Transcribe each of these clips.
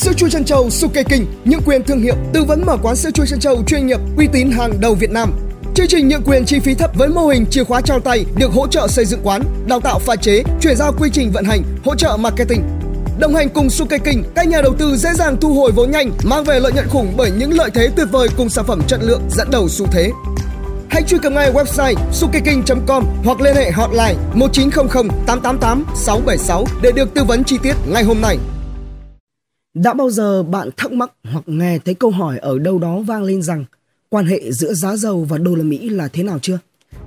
Sữa chua trân châu Suke King, nhượng quyền thương hiệu, tư vấn mở quán sữa chua trân châu chuyên nghiệp, uy tín hàng đầu Việt Nam. Chương trình nhượng quyền chi phí thấp với mô hình chìa khóa trao tay, được hỗ trợ xây dựng quán, đào tạo pha chế, chuyển giao quy trình vận hành, hỗ trợ marketing. Đồng hành cùng Suke King, các nhà đầu tư dễ dàng thu hồi vốn nhanh, mang về lợi nhuận khủng bởi những lợi thế tuyệt vời cùng sản phẩm chất lượng dẫn đầu xu thế. Hãy truy cập ngay website sukeking.com hoặc liên hệ hotline 1900 888 676 để được tư vấn chi tiết ngay hôm nay. Đã bao giờ bạn thắc mắc hoặc nghe thấy câu hỏi ở đâu đó vang lên rằng quan hệ giữa giá dầu và đô la Mỹ là thế nào chưa?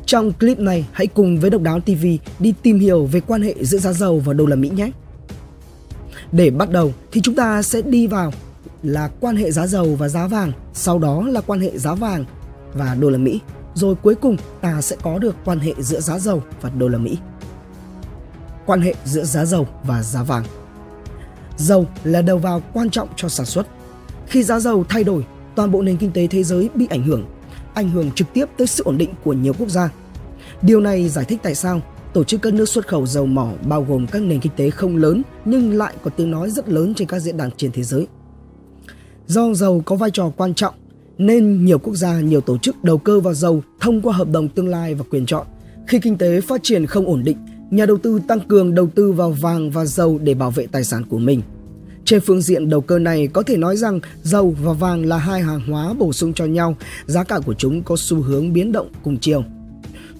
Trong clip này, hãy cùng với Độc Đáo TV đi tìm hiểu về quan hệ giữa giá dầu và đô la Mỹ nhé. Để bắt đầu thì chúng ta sẽ đi vào là quan hệ giá dầu và giá vàng, sau đó là quan hệ giá vàng và đô la Mỹ, rồi cuối cùng ta sẽ có được quan hệ giữa giá dầu và đô la Mỹ. Quan hệ giữa giá dầu và giá vàng. Dầu là đầu vào quan trọng cho sản xuất. Khi giá dầu thay đổi, toàn bộ nền kinh tế thế giới bị ảnh hưởng trực tiếp tới sự ổn định của nhiều quốc gia. Điều này giải thích tại sao tổ chức các nước xuất khẩu dầu mỏ bao gồm các nền kinh tế không lớn nhưng lại có tiếng nói rất lớn trên các diễn đàn trên thế giới. Do dầu có vai trò quan trọng nên nhiều quốc gia, nhiều tổ chức đầu cơ vào dầu thông qua hợp đồng tương lai và quyền chọn. Khi kinh tế phát triển không ổn định, nhà đầu tư tăng cường đầu tư vào vàng và dầu để bảo vệ tài sản của mình. Trên phương diện đầu cơ này, có thể nói rằng dầu và vàng là hai hàng hóa bổ sung cho nhau, giá cả của chúng có xu hướng biến động cùng chiều.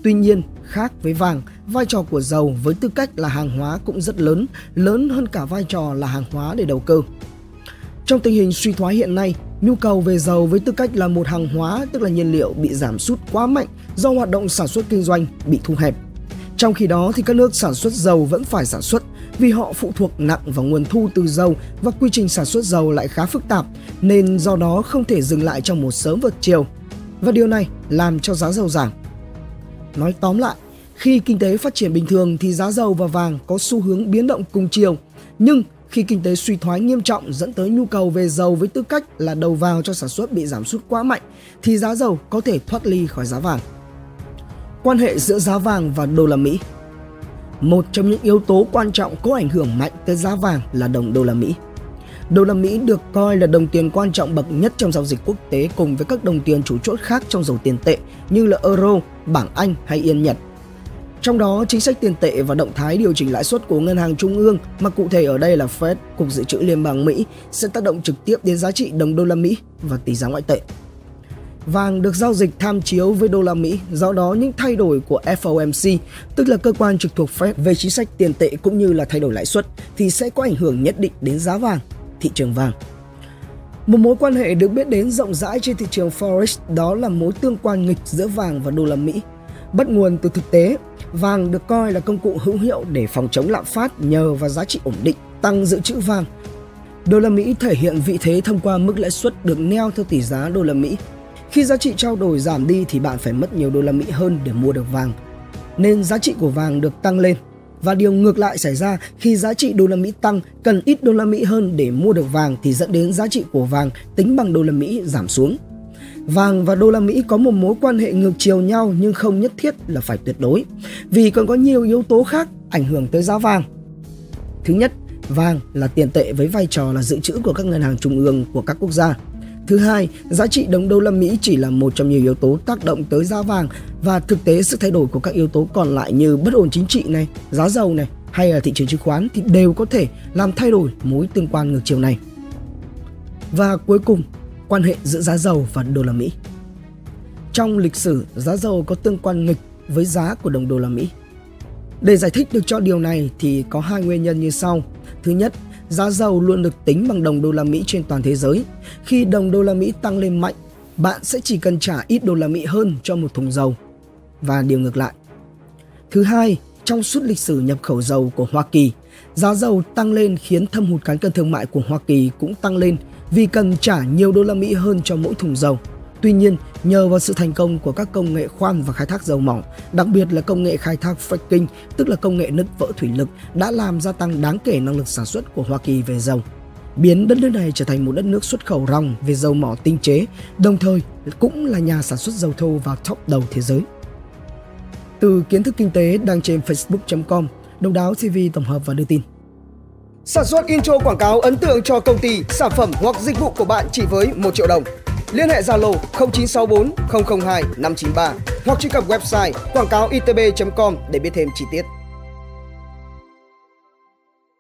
Tuy nhiên, khác với vàng, vai trò của dầu với tư cách là hàng hóa cũng rất lớn, lớn hơn cả vai trò là hàng hóa để đầu cơ. Trong tình hình suy thoái hiện nay, nhu cầu về dầu với tư cách là một hàng hóa, tức là nhiên liệu, bị giảm sút quá mạnh do hoạt động sản xuất kinh doanh bị thu hẹp. Trong khi đó thì các nước sản xuất dầu vẫn phải sản xuất vì họ phụ thuộc nặng vào nguồn thu từ dầu và quy trình sản xuất dầu lại khá phức tạp nên do đó không thể dừng lại trong một sớm một chiều và điều này làm cho giá dầu giảm. Nói tóm lại, khi kinh tế phát triển bình thường thì giá dầu và vàng có xu hướng biến động cùng chiều, nhưng khi kinh tế suy thoái nghiêm trọng dẫn tới nhu cầu về dầu với tư cách là đầu vào cho sản xuất bị giảm sút quá mạnh thì giá dầu có thể thoát ly khỏi giá vàng. Quan hệ giữa giá vàng và đô la Mỹ. Một trong những yếu tố quan trọng có ảnh hưởng mạnh tới giá vàng là đồng đô la Mỹ. Đô la Mỹ được coi là đồng tiền quan trọng bậc nhất trong giao dịch quốc tế cùng với các đồng tiền chủ chốt khác trong dòng tiền tệ như là euro, bảng Anh hay yên Nhật. Trong đó, chính sách tiền tệ và động thái điều chỉnh lãi suất của ngân hàng trung ương, mà cụ thể ở đây là Fed, Cục Dự trữ Liên bang Mỹ, sẽ tác động trực tiếp đến giá trị đồng đô la Mỹ và tỷ giá ngoại tệ. Vàng được giao dịch tham chiếu với đô la Mỹ, do đó những thay đổi của FOMC, tức là cơ quan trực thuộc Fed về chính sách tiền tệ cũng như là thay đổi lãi suất, thì sẽ có ảnh hưởng nhất định đến giá vàng, thị trường vàng. Một mối quan hệ được biết đến rộng rãi trên thị trường Forex đó là mối tương quan nghịch giữa vàng và đô la Mỹ. Bắt nguồn từ thực tế, vàng được coi là công cụ hữu hiệu để phòng chống lạm phát nhờ vào giá trị ổn định, tăng dự trữ vàng. Đô la Mỹ thể hiện vị thế thông qua mức lãi suất được neo theo tỷ giá đô la Mỹ. Khi giá trị trao đổi giảm đi thì bạn phải mất nhiều đô la Mỹ hơn để mua được vàng, nên giá trị của vàng được tăng lên. Và điều ngược lại xảy ra khi giá trị đô la Mỹ tăng, cần ít đô la Mỹ hơn để mua được vàng thì dẫn đến giá trị của vàng tính bằng đô la Mỹ giảm xuống. Vàng và đô la Mỹ có một mối quan hệ ngược chiều nhau nhưng không nhất thiết là phải tuyệt đối, vì còn có nhiều yếu tố khác ảnh hưởng tới giá vàng. Thứ nhất, vàng là tiền tệ với vai trò là dự trữ của các ngân hàng trung ương của các quốc gia. Thứ hai, giá trị đồng đô la Mỹ chỉ là một trong nhiều yếu tố tác động tới giá vàng và thực tế sự thay đổi của các yếu tố còn lại như bất ổn chính trị này, giá dầu này hay là thị trường chứng khoán thì đều có thể làm thay đổi mối tương quan ngược chiều này. Và cuối cùng, quan hệ giữa giá dầu và đô la Mỹ. Trong lịch sử, giá dầu có tương quan nghịch với giá của đồng đô la Mỹ. Để giải thích được cho điều này thì có hai nguyên nhân như sau. Thứ nhất, giá dầu luôn được tính bằng đồng đô la Mỹ trên toàn thế giới. Khi đồng đô la Mỹ tăng lên mạnh, bạn sẽ chỉ cần trả ít đô la Mỹ hơn cho một thùng dầu và điều ngược lại. Thứ hai, trong suốt lịch sử nhập khẩu dầu của Hoa Kỳ, giá dầu tăng lên khiến thâm hụt cán cân thương mại của Hoa Kỳ cũng tăng lên vì cần trả nhiều đô la Mỹ hơn cho mỗi thùng dầu. Tuy nhiên, nhờ vào sự thành công của các công nghệ khoan và khai thác dầu mỏ, đặc biệt là công nghệ khai thác fracking, tức là công nghệ nứt vỡ thủy lực, đã làm gia tăng đáng kể năng lực sản xuất của Hoa Kỳ về dầu, biến đất nước này trở thành một đất nước xuất khẩu ròng về dầu mỏ tinh chế, đồng thời cũng là nhà sản xuất dầu thô vào top đầu thế giới. Từ kiến thức kinh tế đăng trên facebook.com, Độc Đáo TV tổng hợp và đưa tin. Sản xuất intro quảng cáo ấn tượng cho công ty, sản phẩm hoặc dịch vụ của bạn chỉ với 1 triệu đồng. Liên hệ Zalo 0964 002 593 hoặc truy cập website quảng cáo itb.com để biết thêm chi tiết.